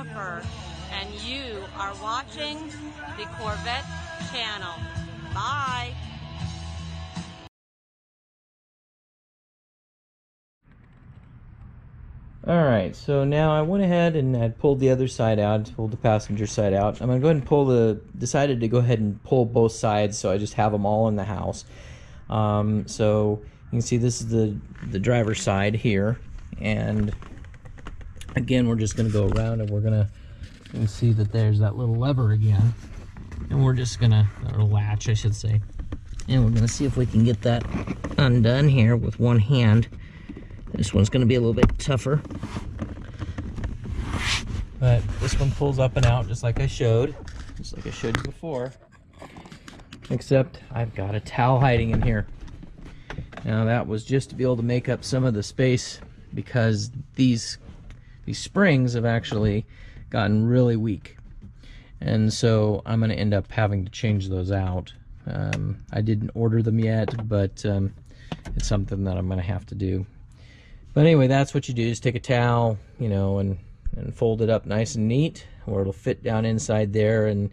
Jennifer, and you are watching the Corvette Channel. Bye! Alright, so now I went ahead and I pulled the other side out, pulled the passenger side out. I'm going to go ahead and decided to go ahead and pull both sides, so I just have them all in the house. So you can see this is the driver's side here, and again we're just going to go around and we're going to see that there's that little lever again. And we're just going to, or latch I should say, and we're going to see if we can get that undone here with one hand. This one's going to be a little bit tougher, but this one pulls up and out just like I showed, you before, except I've got a towel hiding in here. Now that was just to be able to make up some of the space, because these springs have actually gotten really weak, and so I'm going to end up having to change those out. I didn't order them yet, but it's something that I'm going to have to do. But anyway, that's what you do, is take a towel, you know, and fold it up nice and neat, or it'll fit down inside there. And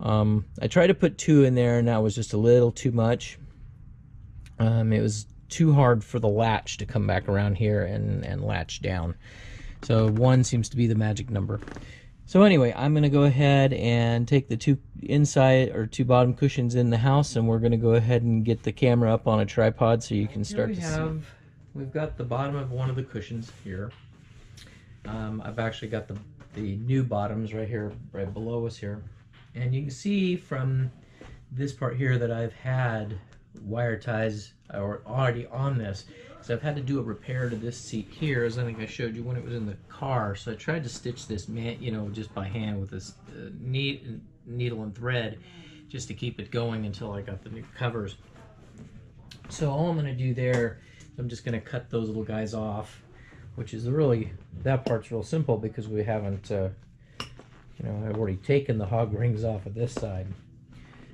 I tried to put two in there, and that was just a little too much. It was too hard for the latch to come back around here and latch down. So one seems to be the magic number. So anyway, I'm going to go ahead and take the two inside, or two bottom cushions in the house, and we're going to go ahead and get the camera up on a tripod so you can start to see. We've got the bottom of one of the cushions here. I've actually got the new bottoms right here, right below us here. And you can see from this part here that I've had wire ties or already on this. So I've had to do a repair to this seat here, as I think I showed you when it was in the car. So I tried to stitch this, you know, just by hand with this needle and thread, just to keep it going until I got the new covers. So all I'm going to do there, I'm just going to cut those little guys off, which is really, that part's real simple, because we haven't, you know, I've already taken the hog rings off of this side.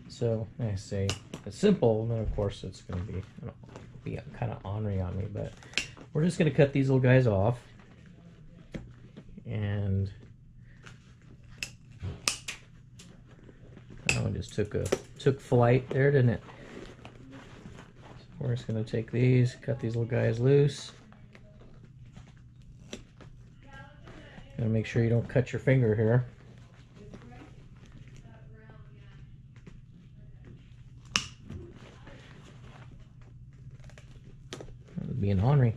So I say it's simple, and then of course it's going to be kind of ornery on me, but we're just going to cut these little guys off, and that one just took flight there, didn't it? We're just going to take these, cut these little guys loose. Got to make sure you don't cut your finger here. That would be an ornery.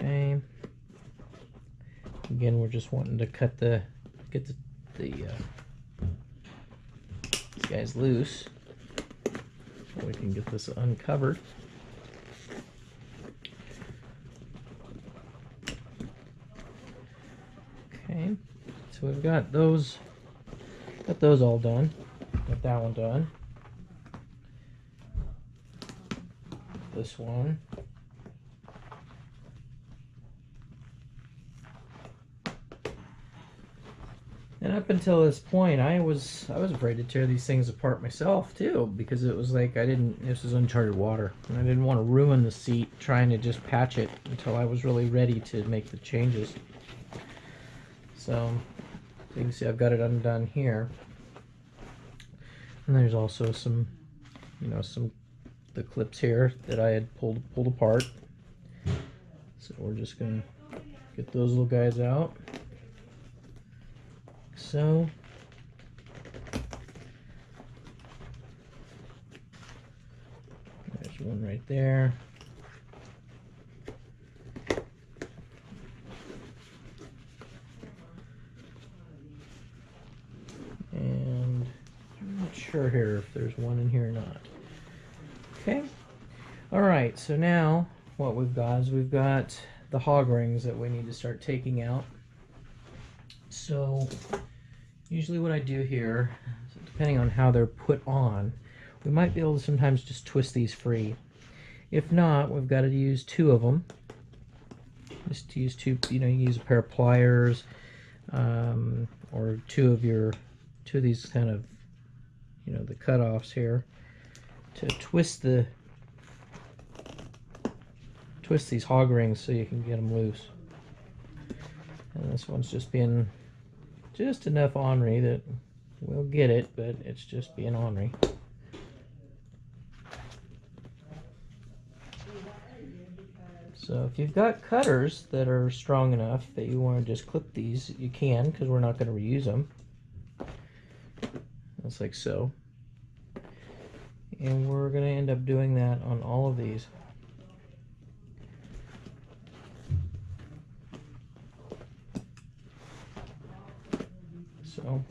Okay. Again, we're just wanting to cut the get these guys loose, so we can get this uncovered. Okay, so we've got those all done. Got that one done. This one. And up until this point, I was afraid to tear these things apart myself too, because it was like this was uncharted water, and I didn't want to ruin the seat trying to just patch it until I was really ready to make the changes. So you can see I've got it undone here, and there's also some, you know, the clips here that I had pulled apart. So we're just gonna get those little guys out. So, there's one right there. And I'm not sure here if there's one in here or not. Okay. Alright, so now what we've got is we've got the hog rings that we need to start taking out. So, usually what I do here, depending on how they're put on, we might be able to sometimes just twist these free. If not, we've got to use two of them. Just use two, you know, you use a pair of pliers, or two of these kind of, you know, the cutoffs here, to twist the twist these hog rings so you can get them loose. And this one's just being just enough ornery that we'll get it, but it's just being ornery. So if you've got cutters that are strong enough that you want to just clip these, you can, because we're not going to reuse them. That's like so. And we're going to end up doing that on all of these. So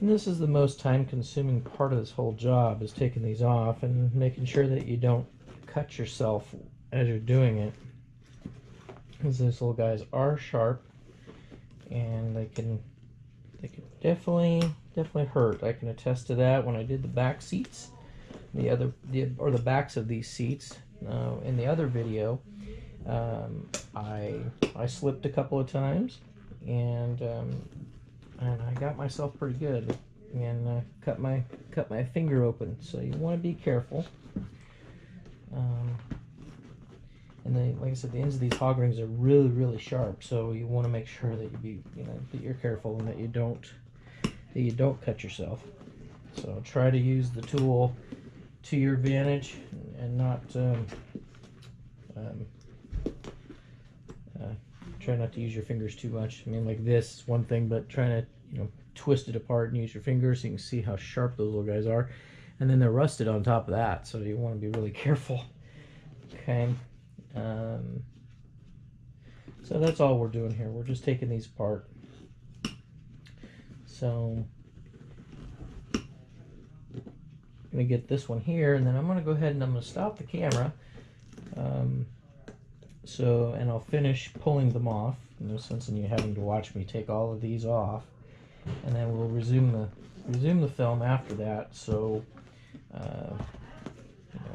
and this is the most time-consuming part of this whole job, is taking these off and making sure that you don't cut yourself as you're doing it, because these little guys are sharp and they can definitely hurt. I can attest to that. When I did the back seats, the backs of these seats in the other video, I slipped a couple of times, and I got myself pretty good, and cut my finger open. So you want to be careful. And then, like I said, the ends of these hog rings are really sharp. So you want to make sure that you're careful and that you don't cut yourself. So try to use the tool to your advantage and not try not to use your fingers too much. I mean, like this is one thing, but trying to, you know, twist it apart and use your fingers so you can see how sharp those little guys are. And then they're rusted on top of that, so you want to be really careful. Okay. So that's all we're doing here. We're just taking these apart. So I'm gonna get this one here, and then I'm gonna go ahead and I'm gonna stop the camera. And I'll finish pulling them off. No sense in you having to watch me take all of these off, and then we'll resume the film after that. So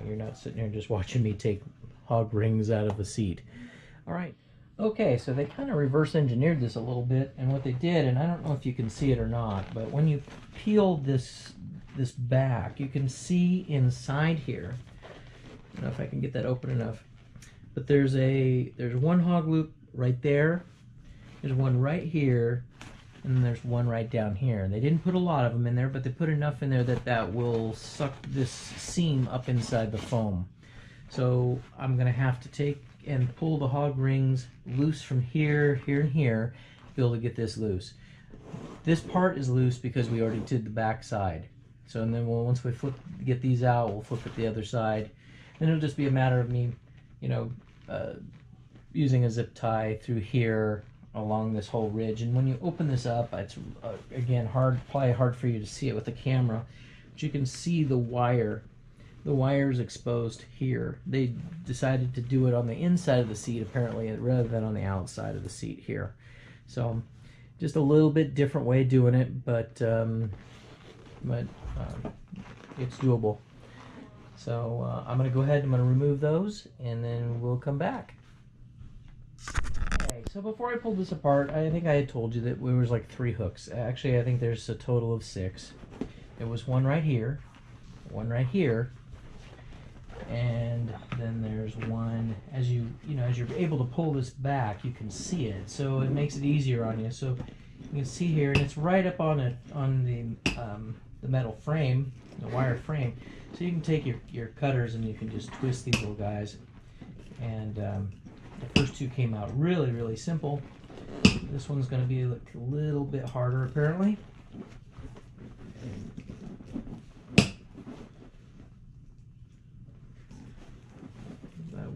you're not sitting here just watching me take hog rings out of the seat. All right. Okay. So they kind of reverse engineered this a little bit, and what they did, and I don't know if you can see it or not, but when you peel this back, you can see inside here. I don't know if I can get that open enough. But there's one hog loop right there, there's one right here, and then there's one right down here. They didn't put a lot of them in there, but they put enough in there that will suck this seam up inside the foam. So I'm gonna have to take and pull the hog rings loose from here, here, and here to be able to get this loose. This part is loose because we already did the back side. So and then once we get these out, we'll flip it the other side. And it'll just be a matter of me, you know, using a zip tie through here along this whole ridge. And when you open this up, it's again probably hard for you to see it with the camera, but you can see the wire. The wire's exposed here. They decided to do it on the inside of the seat apparently, rather than on the outside of the seat here. So just a little bit different way of doing it, but it's doable. So I'm going to go ahead and I'm going to remove those, and then we'll come back. Okay, so before I pulled this apart, I think I had told you that there was like 3 hooks. Actually, I think there's a total of 6. There was one right here, one right here, and then there's one. As you're able to pull this back, you can see it, so it makes it easier on you. So you can see here, and it's right up on the metal frame, the wire frame. So you can take your cutters and you can just twist these little guys. And the first 2 came out really simple. This one's going to be like a little bit harder apparently. But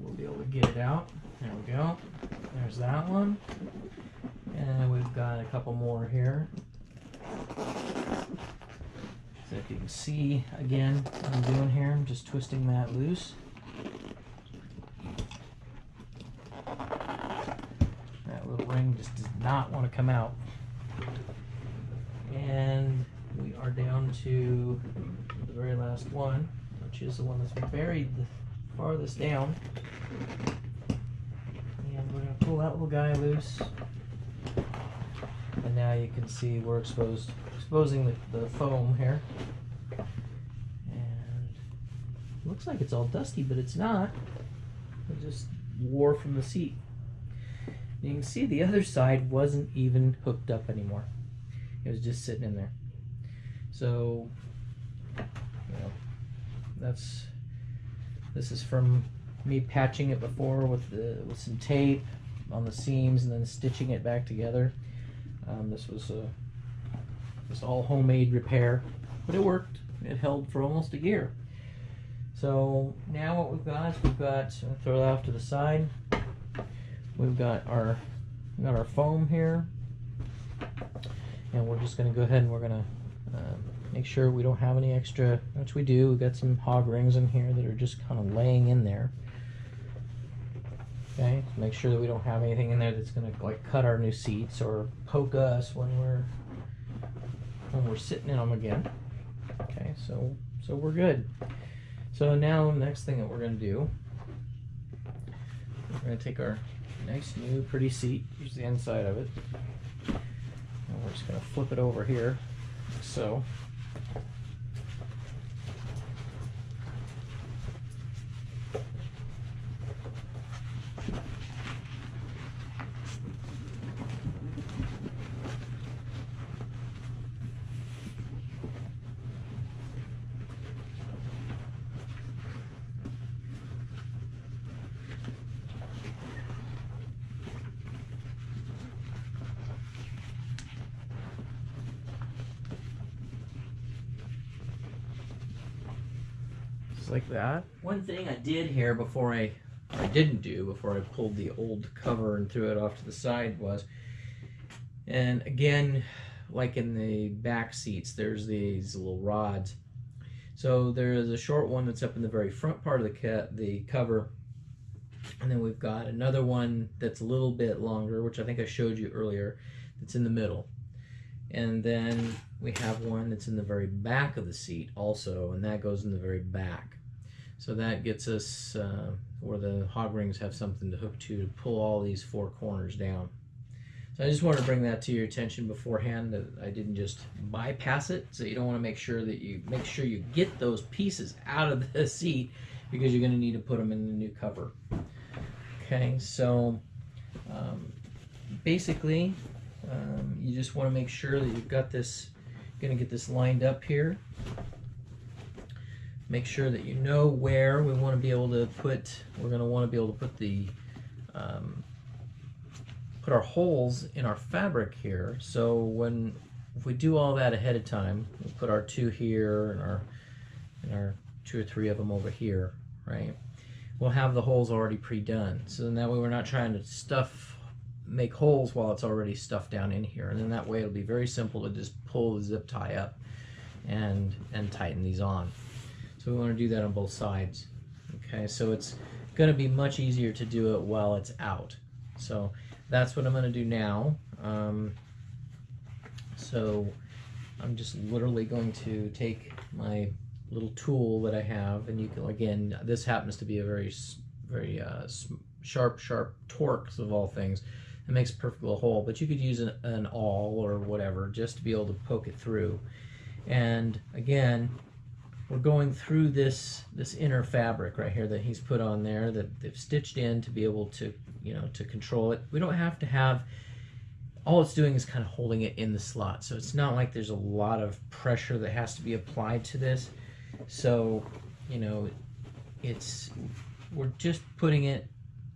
we'll be able to get it out. There we go. There's that one. And we've got a couple more here. So if you can see again what I'm doing here, I'm just twisting that loose. That little ring just does not want to come out. And we are down to the very last one, which is the one that's buried the farthest down. And we're going to pull that little guy loose. And now you can see we're exposing the foam here, and Looks like it's all dusty, but it's not. It just wore from the seat. You can see the other side wasn't even hooked up anymore. It was just sitting in there. So, you know, this is from me patching it before with some tape on the seams and then stitching it back together. This was this all homemade repair, but it worked. It held for almost a year. So now what we've got is I'll throw that off to the side. We've got our foam here, and we're just going to go ahead and we're going to make sure we don't have any extra, which we do. We've got some hog rings in here that are just kind of laying in there. Okay, make sure that we don't have anything in there that's going to like cut our new seats or poke us when we're sitting in them again. Okay, so we're good. So now the next thing that we're going to do, we're going to take our nice new pretty seat. Here's the inside of it. And we're just going to flip it over here, like so. Like that. One thing I did here before I pulled the old cover and threw it off to the side was, and again, like in the back seats, there's these little rods. So there is a short one that's up in the very front part of the cover, and then we've got another one that's a little bit longer, which I think I showed you earlier, that's in the middle. And then we have one that's in the very back of the seat also, and that goes in the very back. So that gets us where the hog rings have something to hook to pull all these four corners down. So I just wanted to bring that to your attention beforehand, that I didn't just bypass it. So you don't want to make sure you get those pieces out of the seat, because you're going to need to put them in the new cover. Okay, so basically you just want to make sure that you've got this, going to get this lined up here. Make sure that you know where we want to be able to put, we're going to want to be able to put the, put our holes in our fabric here. So if we do all that ahead of time, we'll put our two here and our two or three of them over here, right? We'll have the holes already pre-done. So then that way we're not trying to make holes while it's already stuffed down in here, and then that way it'll be very simple to just pull the zip tie up and tighten these on. So we want to do that on both sides. Okay, so it's going to be much easier to do it while it's out. So that's what I'm going to do now. So I'm just literally going to take my little tool that I have, and you can, again, this happens to be a very sharp Torx of all things. It makes a perfect little hole, but you could use an awl or whatever just to be able to poke it through. And again, we're going through this inner fabric right here that he's put on there that they've stitched in to be able to, you know, to control it. We don't have to have, all it's doing is kind of holding it in the slot. So it's not like there's a lot of pressure that has to be applied to this. So, you know, we're just putting it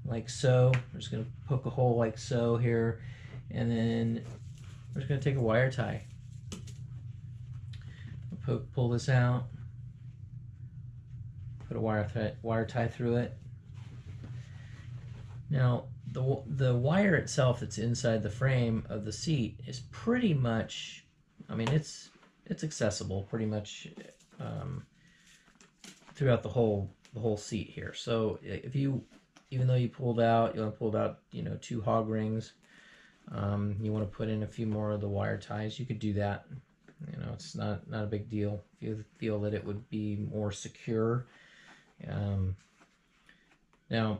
like so. We're just going to poke a hole like so here, and then we're just going to take a wire tie. Pull this out, put a wire tie through it. Now the wire itself that's inside the frame of the seat is pretty much, I mean, it's accessible pretty much throughout the whole seat here. So if you, even though you want to pull out, you know, two hog rings. You want to put in a few more of the wire ties. You could do that. You know, it's not a big deal. If you feel that it would be more secure. Now,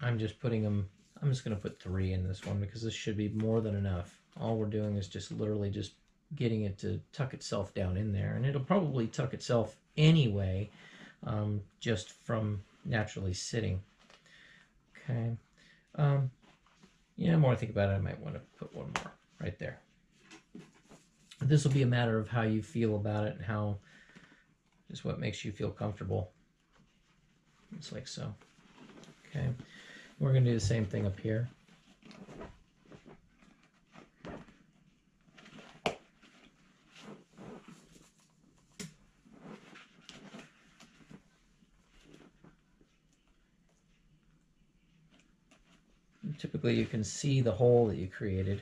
I'm just going to put three in this one because this should be more than enough. All we're doing is just literally just getting it to tuck itself down in there, and it'll probably tuck itself anyway, just from naturally sitting. Okay, yeah, the more I think about it, I might want to put one more right there. This will be a matter of how you feel about it and how, just what makes you feel comfortable. It's like so. Okay, we're going to do the same thing up here. Typically you can see the hole that you created.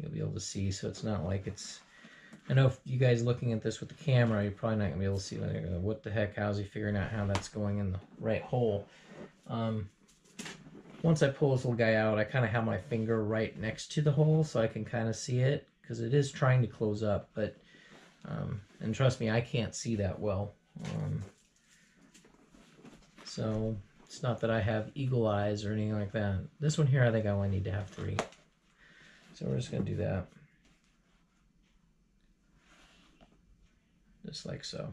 You'll be able to see, so it's not like it's... I know if you guys looking at this with the camera, you're probably not going to be able to see, like, what the heck, how's he figuring out how that's going in the right hole? Once I pull this little guy out, I kind of have my finger right next to the hole, so I can kind of see it, because it is trying to close up, but... and trust me, I can't see that well. So... it's not that I have eagle eyes or anything like that. This one here, I think I only need to have 3. So we're just going to do that. Just like so.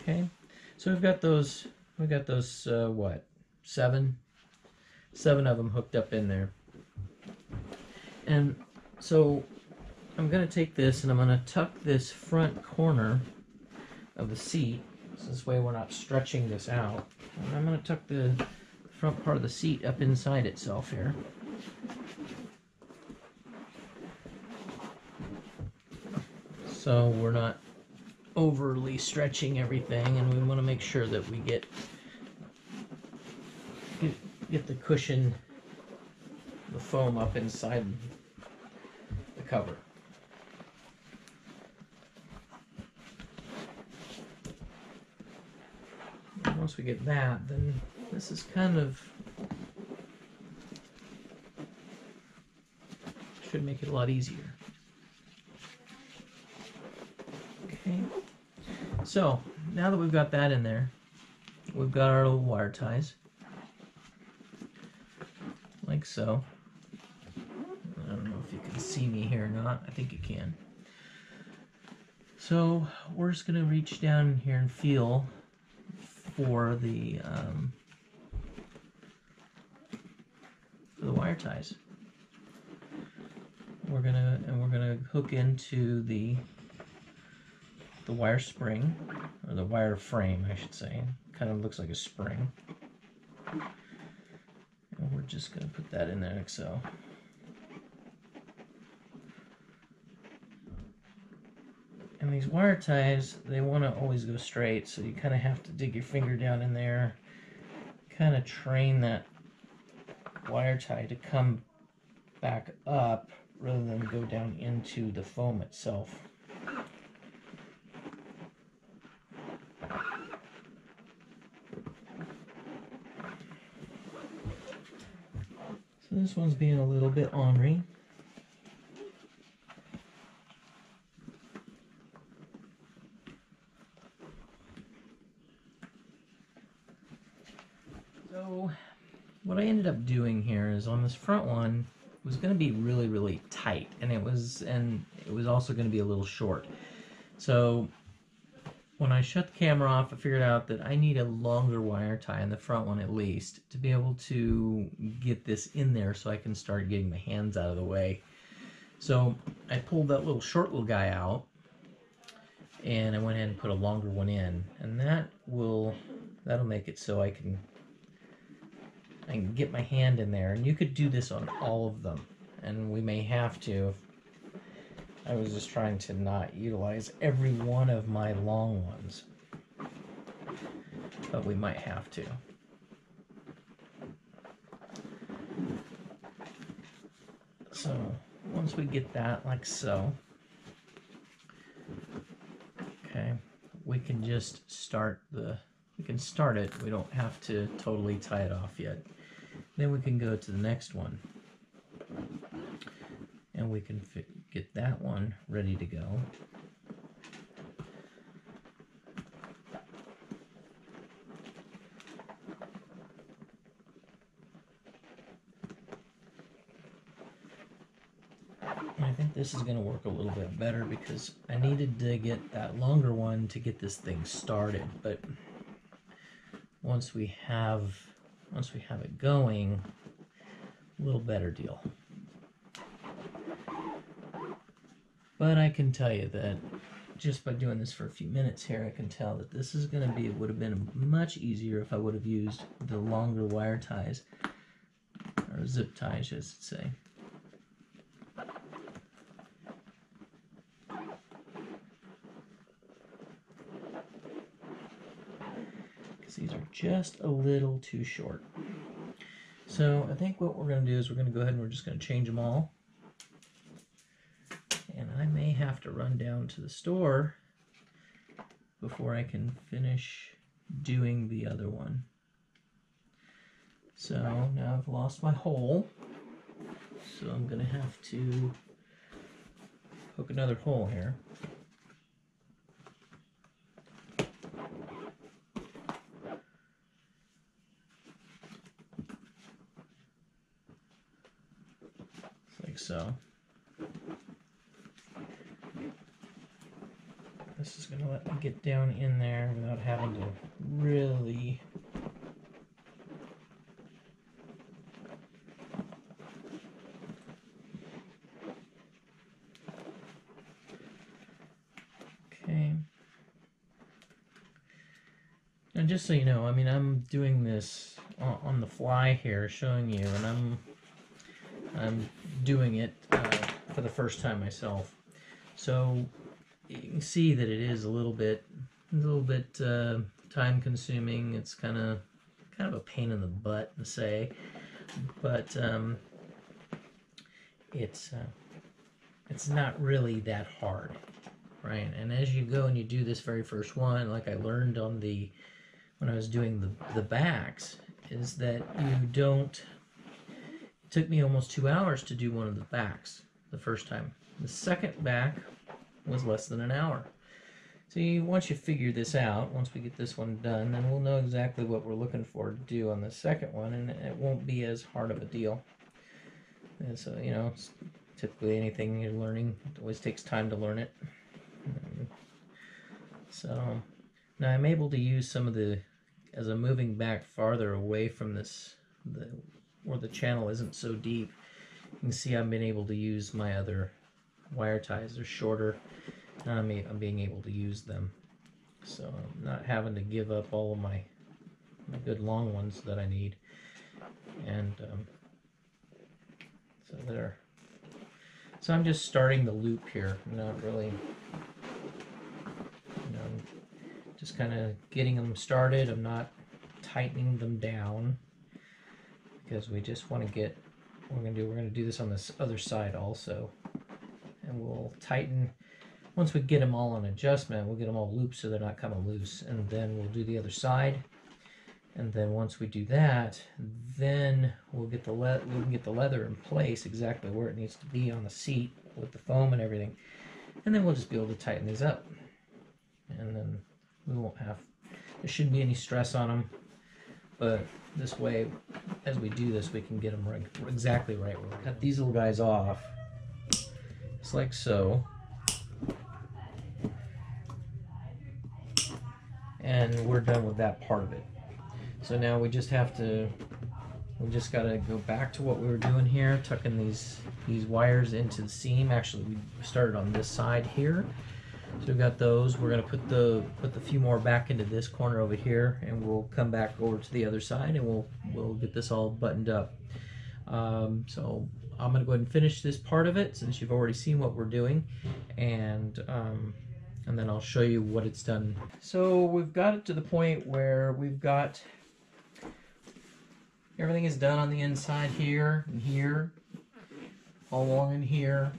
Okay. So we've got those, what, 7 of them hooked up in there. And so I'm going to take this and I'm going to tuck this front corner of the seat, so this way we're not stretching this out. And I'm going to tuck the front part of the seat up inside itself here. So we're not overly stretching everything, and we want to make sure that we get the cushion, the foam up inside the cover. Once we get that, then this is kind of, should make it a lot easier. Okay, so now that we've got that in there, we've got our little wire ties, like so. I don't know if you can see me here or not, I think you can. So we're just going to reach down here and feel for the wire ties. We're gonna hook into the wire spring, or the wire frame, I should say. It kind of looks like a spring. And we're just gonna put that in there like so. And these wire ties, they want to always go straight, so you kind of have to dig your finger down in there, kind of train that wire tie to come back up rather than go down into the foam itself. So this one's being a little bit ornery. What I ended up doing here is, on this front one, it was going to be really, really tight, and it was also going to be a little short. So when I shut the camera off, I figured out that I need a longer wire tie in the front one, at least, to be able to get this in there so I can start getting my hands out of the way. So I pulled that little short little guy out, and I went ahead and put a longer one in, and that'll make it so I can get my hand in there. And you could do this on all of them, and we may have to. I was just trying to not utilize every one of my long ones, but we might have to. So once we get that like so, okay, we can just start the... we can start it, we don't have to totally tie it off yet. Then we can go to the next one, and we can get that one ready to go. I think this is going to work a little bit better because I needed to get that longer one to get this thing started. But once we have it going, a little better deal. But I can tell you that just by doing this for a few minutes here, I can tell that this is going to be, it would have been much easier if I would have used the longer wire ties, or zip ties, I should say. Because these are just a little too short. So I think what we're going to do is we're going to go ahead and we're just going to change them all. I may have to run down to the store before I can finish doing the other one. So now I've lost my hole, so I'm gonna have to poke another hole here. Like so. This is going to let me get down in there without having to really . Okay and just so you know, I mean, I'm doing this on the fly here, showing you, and I'm doing it for the first time myself, so you can see that it is a little bit time-consuming. It's kind of a pain in the butt to say, but it's not really that hard, right? And as you go and you do this very first one, like I learned on the when I was doing the backs, is that you don't. It took me almost 2 hours to do one of the backs the first time. The second back was less than an hour. So once you figure this out, once we get this one done, then we'll know exactly what we're looking for to do on the second one, and it won't be as hard of a deal. And so, you know, typically anything you're learning, it always takes time to learn it. So now I'm able to use some of the, as I'm moving back farther away from this, where the channel isn't so deep, you can see I've been able to use my other wire ties. They're shorter, and I'm being able to use them, so I'm not having to give up all of my good long ones that I need, and so there. So I'm just starting the loop here, not really, you know, just kind of getting them started. I'm not tightening them down because we just want to get. We're gonna do this on this other side also. And we'll tighten, once we get them all on adjustment, we'll get them all looped so they're not coming loose, and then we'll do the other side, and then once we do that, then we'll get the leather in place exactly where it needs to be on the seat with the foam and everything, and then we'll just be able to tighten these up, and then we won't have, there shouldn't be any stress on them, but this way, as we do this, we can get them right, exactly right where we cut these little guys off. It's like so, and we're done with that part of it. So now we just have to, we just got to go back to what we were doing here, tucking these wires into the seam. Actually, we started on this side here, so we've got those. We're gonna put the few more back into this corner over here, and we'll come back over to the other side, and we'll get this all buttoned up. So I'm going to go ahead and finish this part of it since you've already seen what we're doing, and then I'll show you what it's done. So we've got it to the point where we've got everything is done on the inside here and here, all along in here.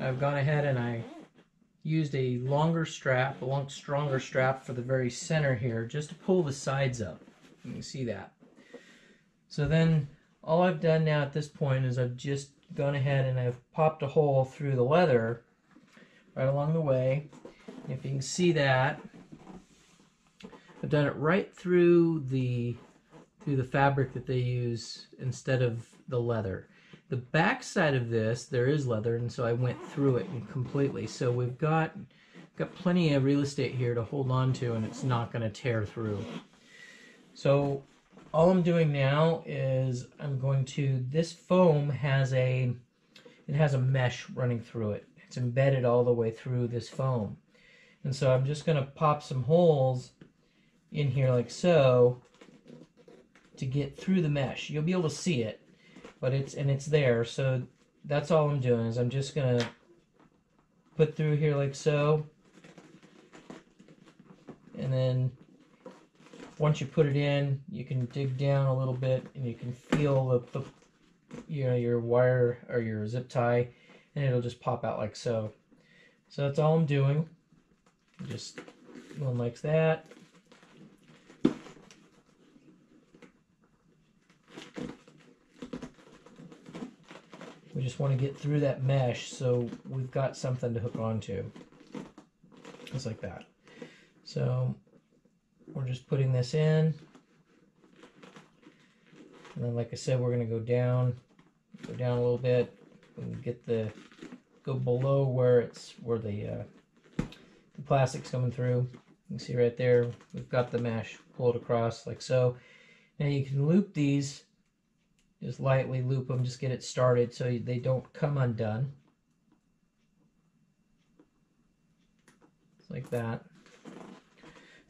I've gone ahead and I used a longer strap, a stronger strap for the very center here just to pull the sides up. You can see that. So then all I've done now at this point is I've just gone ahead and I've popped a hole through the leather right along the way. If you can see that, I've done it right through the fabric that they use instead of the leather. The back side of this, there is leather, and so I went through it completely. So we've got plenty of real estate here to hold on to, and it's not going to tear through. So all I'm doing now is I'm going to, this foam has a mesh running through it. It's embedded all the way through this foam. And so I'm just going to pop some holes in here like so to get through the mesh. You'll be able to see it, but it's there. So that's all I'm doing, is I'm just going to put through here like so. And then once you put it in, you can dig down a little bit and you can feel the your wire or your zip tie, and it'll just pop out like so. So that's all I'm doing. Just one like that. We just want to get through that mesh so we've got something to hook onto. Just like that. So we're just putting this in. And then, like I said, we're going to go down a little bit and get the, go below where it's, where the plastic's coming through. You can see right there, we've got the mesh pulled across like so. Now you can loop these, just lightly loop them, just get it started so they don't come undone. Just like that.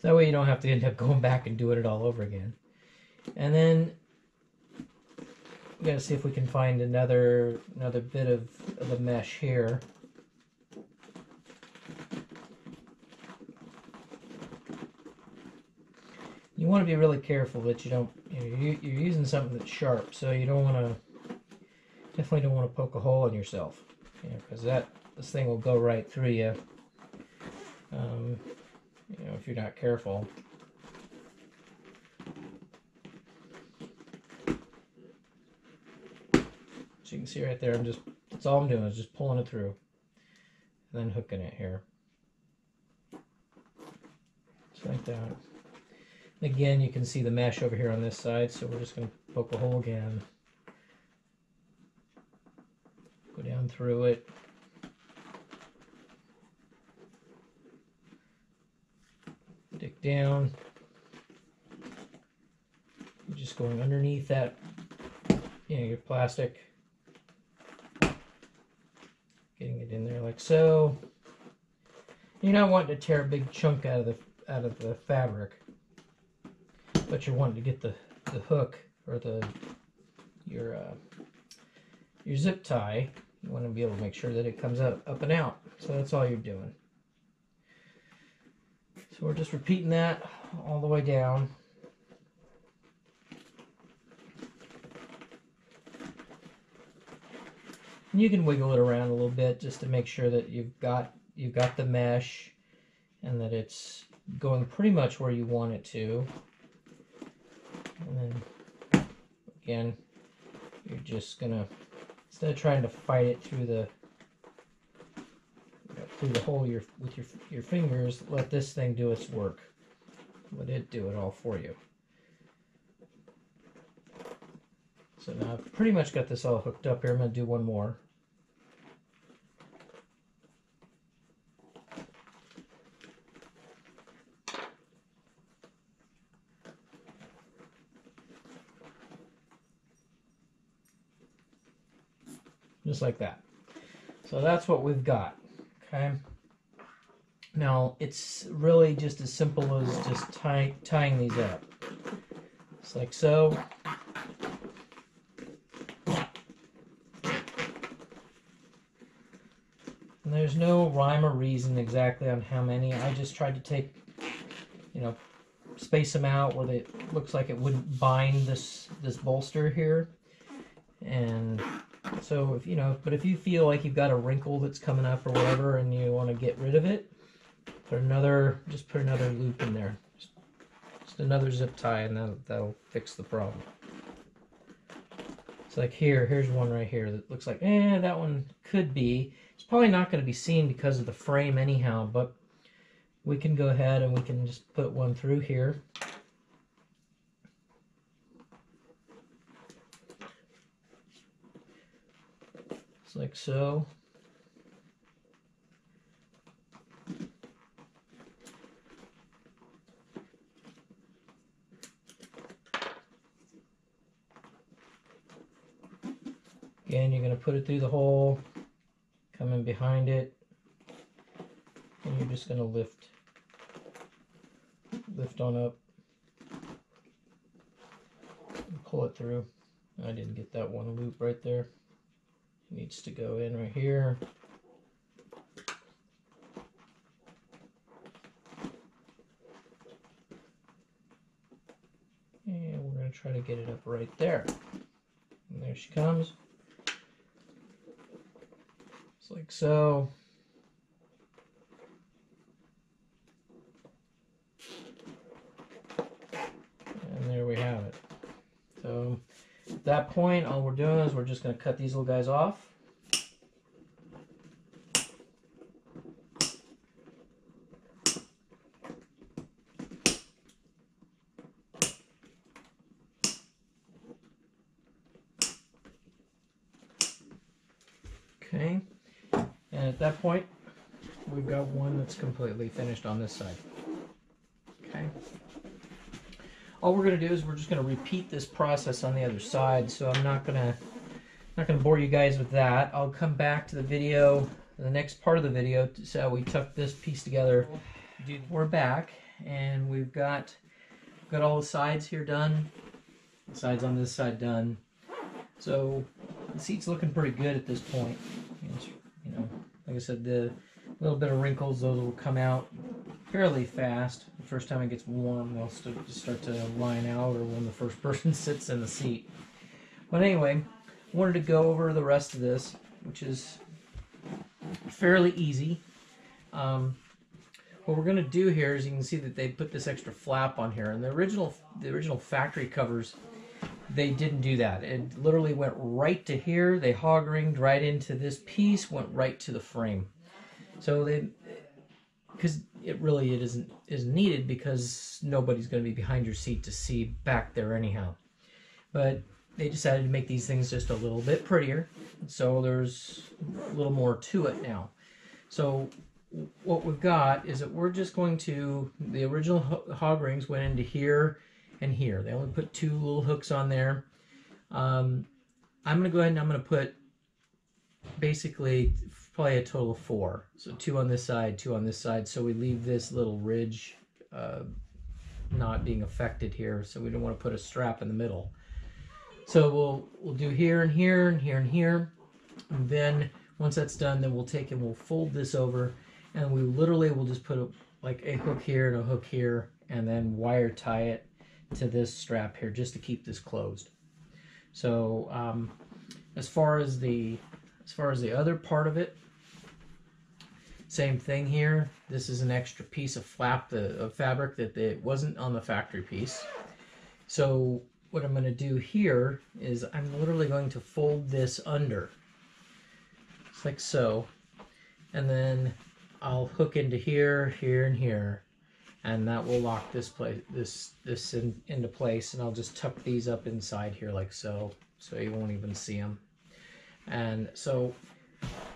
So that way you don't have to end up going back and doing it all over again. And then we gotta see if we can find another bit of the mesh here. You want to be really careful that you don't, you're using something that's sharp, so you don't want to, definitely don't want to poke a hole in yourself, because this thing will go right through you, if you're not careful. You can see right there, I'm just, that's all I'm doing, is just pulling it through and then hooking it here, just like that. Again, you can see the mesh over here on this side, so we're just going to poke a hole again, go down through it, dig down. You're just going underneath that, your plastic, getting it in there like so. You're not wanting to tear a big chunk out of the fabric, but you're wanting to get the hook or your zip tie. You want to be able to make sure that it comes up and out. So that's all you're doing. So we're just repeating that all the way down. And you can wiggle it around a little bit just to make sure that you've got the mesh and that it's going pretty much where you want it to. And then again, you're just gonna, instead of trying to fight it through the hole with your fingers, let this thing do its work. Let it do it all for you. So now I've pretty much got this all hooked up here. I'm gonna do one more. Just like that. So that's what we've got. Okay. Now it's really just as simple as just tying these up. Just like so. And there's no rhyme or reason exactly on how many. I just tried to take, space them out where it looks like it wouldn't bind this bolster here. And so if you feel like you've got a wrinkle that's coming up or whatever and you want to get rid of it, just put another loop in there, just another zip tie, and that'll fix the problem. It's like here's one right here that looks like that one could be, it's probably not going to be seen because of the frame anyhow, but we can go ahead and we can just put one through here. just like so. Again, you're going to put it through the hole, come in behind it, and you're just going to lift on up, and pull it through. I didn't get that one loop right there. It needs to go in right here. And we're going to try to get it up right there. And there she comes. Just like so. And there we have it. So at that point, all we're doing is we're just going to cut these little guys off. Okay, and at that point, we've got one that's completely finished on this side. Okay. All we're going to do is we're just going to repeat this process on the other side, so I'm not going to bore you guys with that. I'll come back to the video, the next part of the video, so we tuck this piece together. We're back, and we've got all the sides here done, the sides on this side done. So the seat's looking pretty good at this point. It's, you know, like I said, the little bit of wrinkles, those will come out fairly fast. The first time it gets warm, they'll start to line out, or when the first person sits in the seat. But anyway, I wanted to go over the rest of this, which is fairly easy. What we're going to do here is you can see that they put this extra flap on here, and the original factory covers, they didn't do that. It literally went right to here. They hog ringed right into this piece, went right to the frame. So they, because it really isn't needed, because nobody's going to be behind your seat to see back there anyhow. But they decided to make these things just a little bit prettier, so there's a little more to it now. So what we've got is that we're just going to, the original hog rings went into here and here. They only put two little hooks on there. I'm going to go ahead and I'm going to put basically probably a total of four. So two on this side, two on this side. So we leave this little ridge not being affected here. So we don't want to put a strap in the middle. So we'll do here and here and here and here. And then once that's done, then we'll take and we'll fold this over, and we literally will just put a hook here and a hook here, and then wire tie it to this strap here just to keep this closed. So as far as the other part of it, same thing here. This is an extra piece of fabric that it wasn't on the factory piece. So what I'm going to do here is I'm literally going to fold this under, just like so, and then I'll hook into here, here, and here, and that will lock this into place. And I'll just tuck these up inside here, like so, so you won't even see them. And so,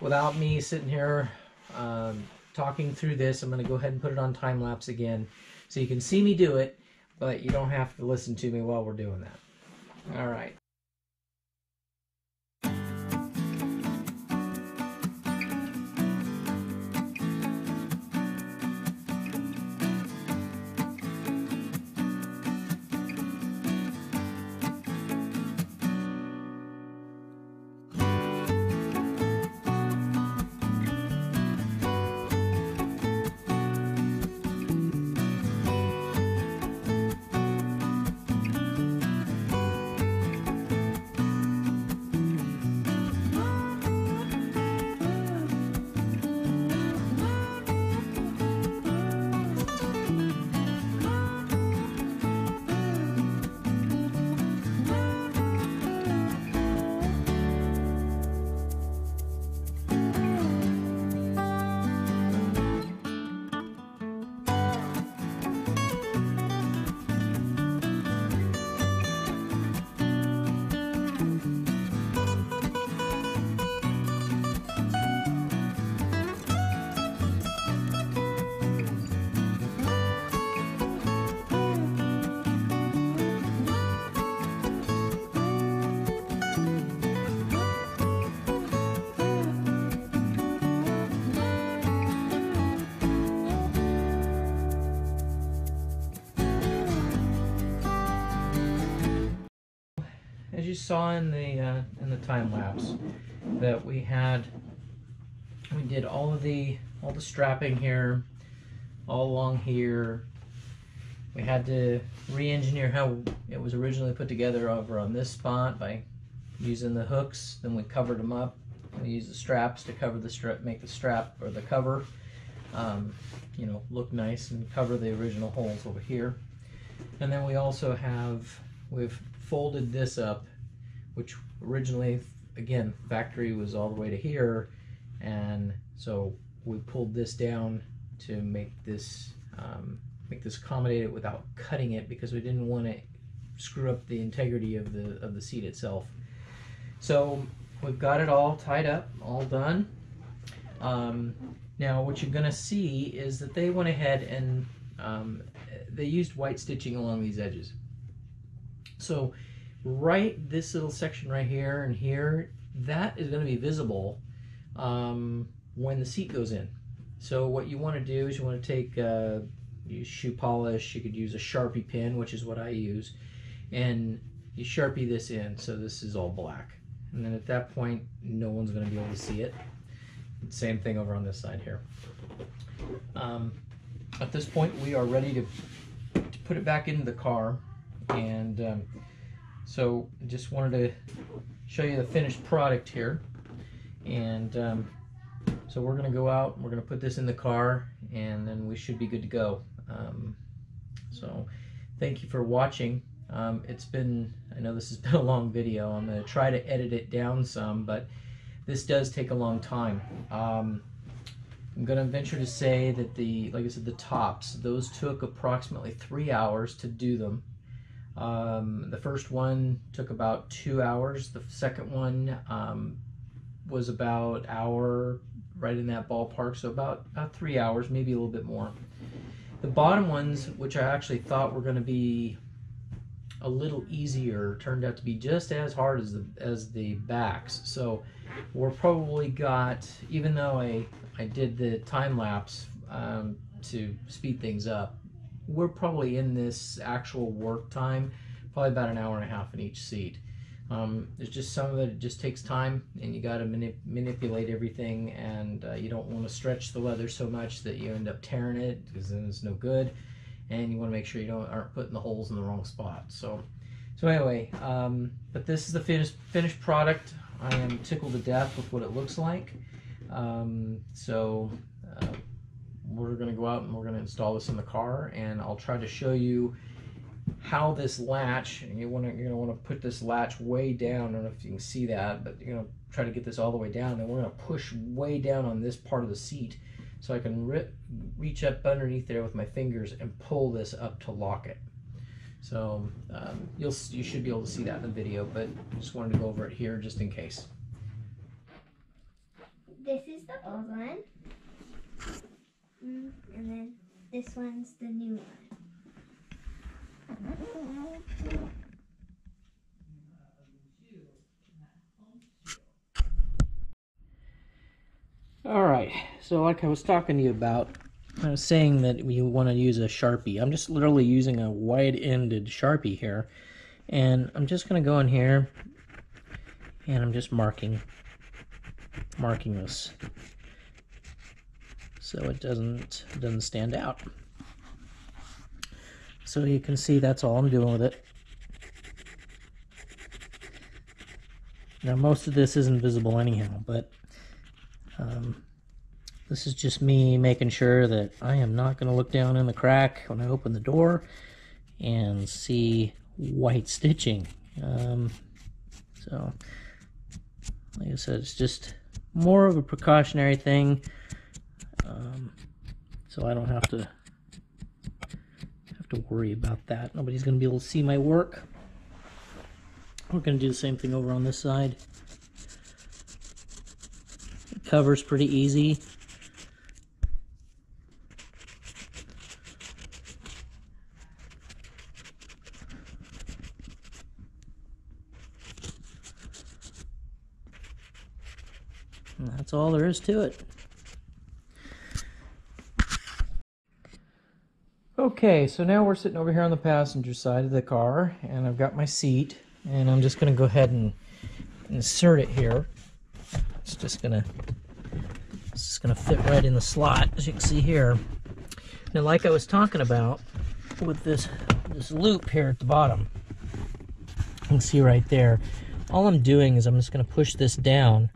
without me sitting here talking through this, I'm going to go ahead and put it on time lapse again, so you can see me do it, but you don't have to listen to me while we're doing that. All right. you saw in the time lapse that we had, we did all the strapping here, all along here. We had to re-engineer how it was originally put together over on this spot by using the hooks. Then we covered them up. We used the straps to cover the strip, make the strap or the cover, you know, look nice and cover the original holes over here. And then we also have, we've folded this up, which originally, again, factory was all the way to here, and so we pulled this down to make this accommodate it without cutting it, because we didn't want to screw up the integrity of the seat itself. So we've got it all tied up, all done. Now what you're gonna see is that they went ahead and they used white stitching along these edges. So right, this little section right here and here, that is gonna be visible when the seat goes in. So what you wanna do is you wanna take use shoe polish, you could use a Sharpie pin, which is what I use, and you Sharpie this in, so this is all black. And then at that point, no one's gonna be able to see it. Same thing over on this side here. At this point, we are ready to put it back into the car. And so just wanted to show you the finished product here. And so we're gonna go out, we're gonna put this in the car, and then we should be good to go. So thank you for watching. It's been, I know this has been a long video. I'm gonna try to edit it down some, but this does take a long time. I'm gonna venture to say that the, like I said, the tops, those took approximately 3 hours to do them. The first one took about 2 hours. The second one was about an hour, right in that ballpark, so about 3 hours, maybe a little bit more. The bottom ones, which I actually thought were gonna be a little easier, turned out to be just as hard as the backs. So we're probably got, even though I did the time lapse to speed things up, we're probably in this actual work time probably about an hour and a half in each seat. There's just some of it just takes time, and you got to manipulate everything, and you don't want to stretch the leather so much that you end up tearing it, because then it's no good. And you want to make sure you aren't putting the holes in the wrong spot. So anyway, but this is the finished product. I am tickled to death with what it looks like. We're gonna go out and we're gonna install this in the car, and I'll try to show you how this latch, and you're gonna wanna put this latch way down. I don't know if you can see that, but you're gonna try to get this all the way down, and we're gonna push way down on this part of the seat, so I can reach up underneath there with my fingers and pull this up to lock it. So you should be able to see that in the video, but just wanted to go over it here just in case. This is the old one. And then this one's the new one. All right, so like I was talking to you about, I was saying that you want to use a Sharpie. I'm just literally using a wide-ended Sharpie here, and I'm just going to go in here, and I'm just marking this, so it doesn't stand out. So you can see that's all I'm doing with it. Now most of this isn't visible anyhow, but this is just me making sure that I am not going to look down in the crack when I open the door and see white stitching. So like I said, it's just more of a precautionary thing, so I don't have to worry about that. Nobody's going to be able to see my work. We're going to do the same thing over on this side. Covers pretty easy. And that's all there is to it. Okay, so now we're sitting over here on the passenger side of the car, and I've got my seat, and I'm just going to go ahead and insert it here. It's just going to fit right in the slot, as you can see here. Now, like I was talking about with this loop here at the bottom, you can see right there, all I'm doing is I'm just going to push this down.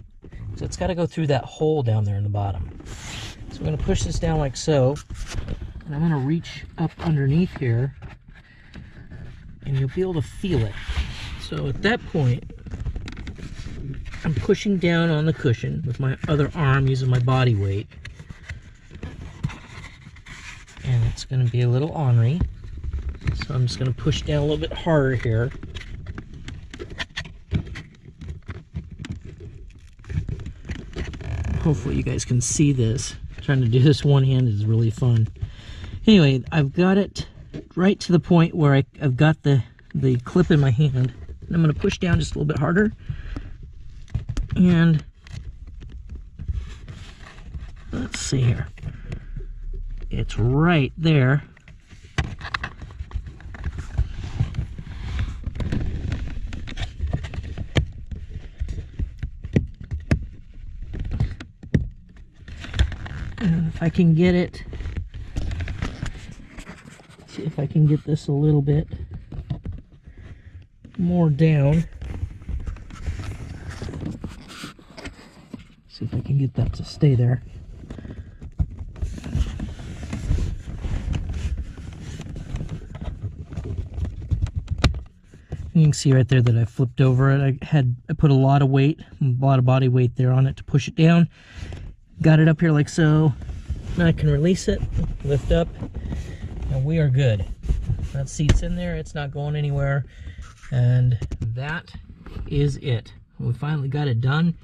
So it's got to go through that hole down there in the bottom. So I'm going to push this down like so, and I'm going to reach up underneath here, and you'll be able to feel it. So at that point, I'm pushing down on the cushion with my other arm using my body weight. And it's going to be a little ornery. So I'm just going to push down a little bit harder here. Hopefully you guys can see this. Trying to do this one-handed is really fun. Anyway, I've got it right to the point where I've got the clip in my hand. And I'm going to push down just a little bit harder. And let's see here. It's right there. And if I can get it, see if I can get this a little bit more down. See if I can get that to stay there. You can see right there that I flipped over it. I put a lot of weight, a lot of body weight there on it to push it down. Got it up here like so. Now I can release it, lift up, and we are good. That seat's in there, it's not going anywhere. And that is it. We finally got it done.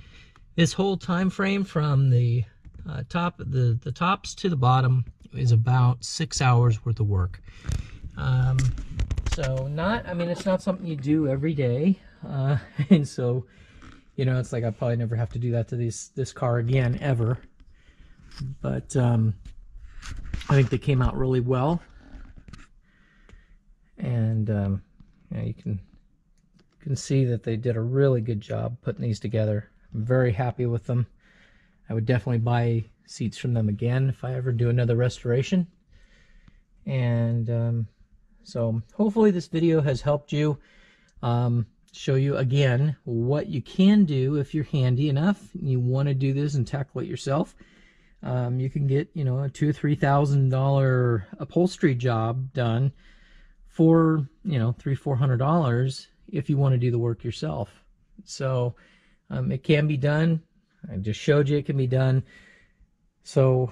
This whole time frame from the tops to the bottom is about 6 hours worth of work. So it's not something you do every day, and so it's like I probably never have to do that to this car again ever. But I think they came out really well, and you can see that they did a really good job putting these together. I'm very happy with them. I would definitely buy seats from them again if I ever do another restoration. And so hopefully this video has helped you show you again what you can do if you're handy enough and you want to do this and tackle it yourself. You can get a $2,000 or $3,000 upholstery job done for $300-400 if you want to do the work yourself. So it can be done. I just showed you it can be done. So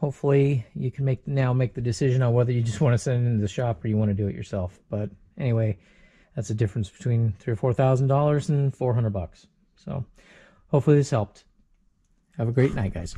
hopefully you can now make the decision on whether you just want to send it into the shop or you want to do it yourself. But anyway, that's the difference between $3,000 or $4,000 and $400. So hopefully this helped. Have a great night, guys.